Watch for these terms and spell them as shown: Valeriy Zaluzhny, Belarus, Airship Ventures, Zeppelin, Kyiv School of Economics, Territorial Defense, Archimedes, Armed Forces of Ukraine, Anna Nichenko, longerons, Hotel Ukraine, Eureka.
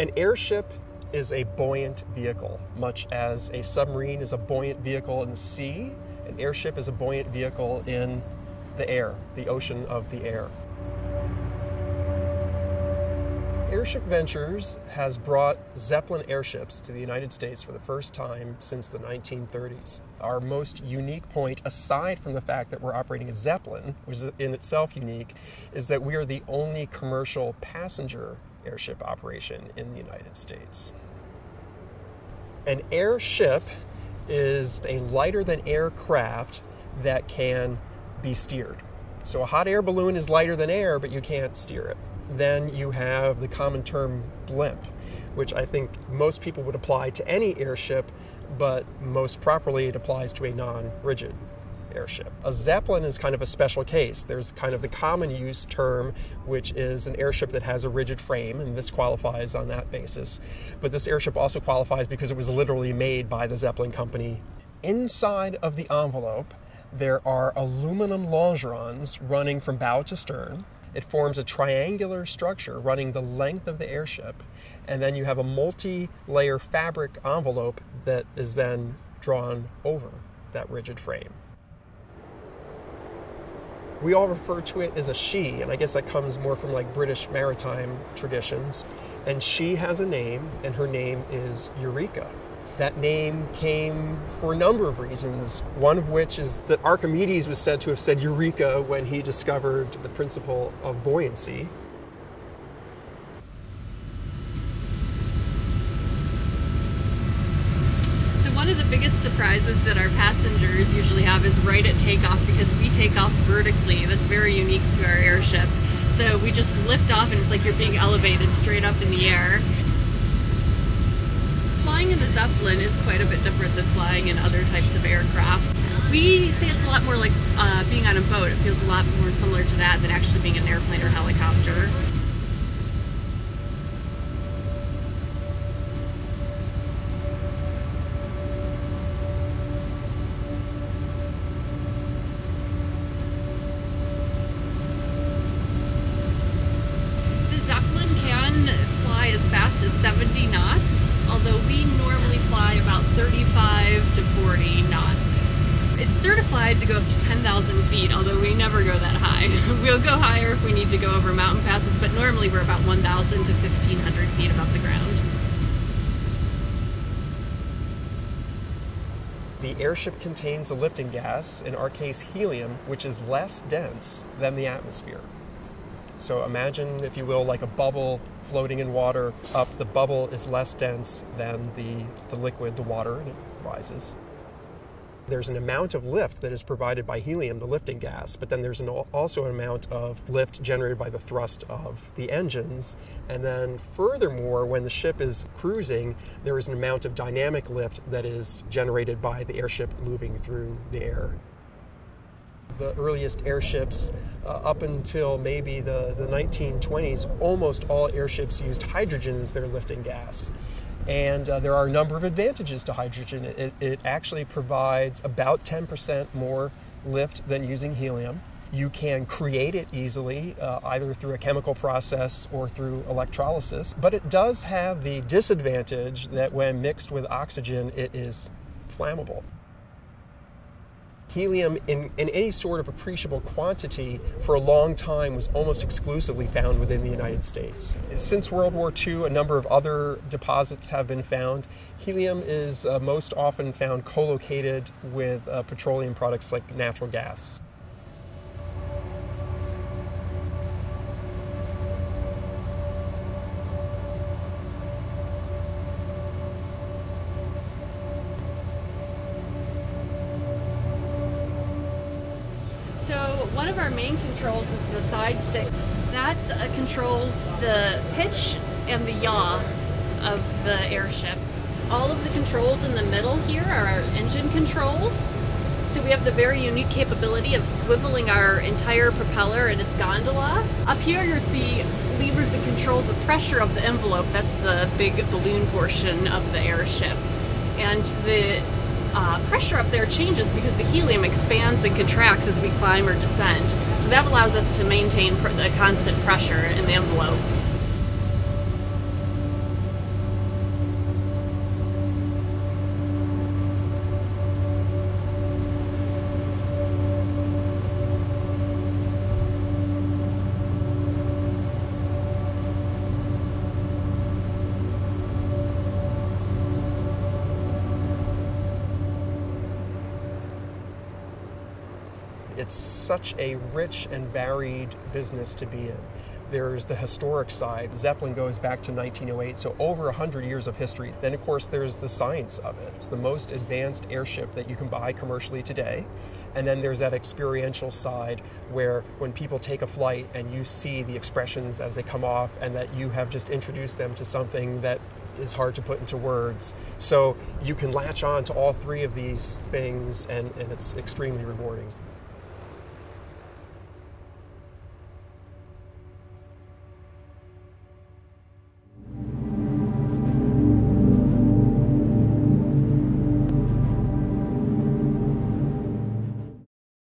An airship is a buoyant vehicle, much as a submarine is a buoyant vehicle in the sea. An airship is a buoyant vehicle in the air, the ocean of the air. Airship Ventures has brought Zeppelin airships to the United States for the first time since the 1930s. Our most unique point, aside from the fact that we're operating a Zeppelin, which is in itself unique, is that we are the only commercial passenger airship operation in the United States. An airship is a lighter-than-air craft that can be steered. So a hot air balloon is lighter than air, but you can't steer it. Then you have the common term blimp, which I think most people would apply to any airship, but most properly it applies to a non-rigid airship. A Zeppelin is kind of a special case. There's kind of the common use term, which is an airship that has a rigid frame, and this qualifies on that basis. But this airship also qualifies because it was literally made by the Zeppelin company. Inside of the envelope, there are aluminum longerons running from bow to stern. It forms a triangular structure running the length of the airship, and then you have a multi-layer fabric envelope that is then drawn over that rigid frame. We all refer to it as a she, and I guess that comes more from like British maritime traditions. And she has a name, and her name is Eureka. That name came for a number of reasons, one of which is that Archimedes was said to have said Eureka when he discovered the principle of buoyancy. So one of the biggest surprises that our passengers usually have is right at takeoff, because we take off vertically. That's very unique to our airship. So we just lift off and it's like you're being elevated straight up in the air. Flying in a Zeppelin is quite a bit different than flying in other types of aircraft. We say it's a lot more like being on a boat. It feels a lot more similar to that than actually being an airplane or helicopter. The Zeppelin can fly as fast as 70 knots. Although we normally fly about 35 to 40 knots. It's certified to go up to 10,000 feet, although we never go that high. We'll go higher if we need to go over mountain passes, but normally we're about 1,000 to 1,500 feet above the ground. The airship contains a lifting gas, in our case helium, which is less dense than the atmosphere. So imagine, if you will, like a bubble floating in water up. The bubble is less dense than the liquid, the water, and it rises. There's an amount of lift that is provided by helium, the lifting gas, but then there's also an amount of lift generated by the thrust of the engines. And then furthermore, when the ship is cruising, there is an amount of dynamic lift that is generated by the airship moving through the air. The earliest airships, up until maybe the 1920s, almost all airships used hydrogen as their lifting gas. And there are a number of advantages to hydrogen. It actually provides about 10% more lift than using helium. You can create it easily, either through a chemical process or through electrolysis. But it does have the disadvantage that when mixed with oxygen, it is flammable. Helium in any sort of appreciable quantity for a long time was almost exclusively found within the United States. Since World War II, a number of other deposits have been found. Helium is most often found co-located with petroleum products like natural gas. One of our main controls is the side stick. That controls the pitch and the yaw of the airship. All of the controls in the middle here are our engine controls. So we have the very unique capability of swiveling our entire propeller and its gondola. Up here you see levers that control the pressure of the envelope. That's the big balloon portion of the airship. And the pressure up there changes because the helium expands and contracts as we climb or descend. So that allows us to maintain the constant pressure in the envelope. it's such a rich and varied business to be in. There's the historic side. Zeppelin goes back to 1908, so over 100 years of history. Then, of course, there's the science of it. It's the most advanced airship that you can buy commercially today. And then there's that experiential side where when people take a flight and you see the expressions as they come off and that you have just introduced them to something that is hard to put into words. So you can latch on to all three of these things, and it's extremely rewarding.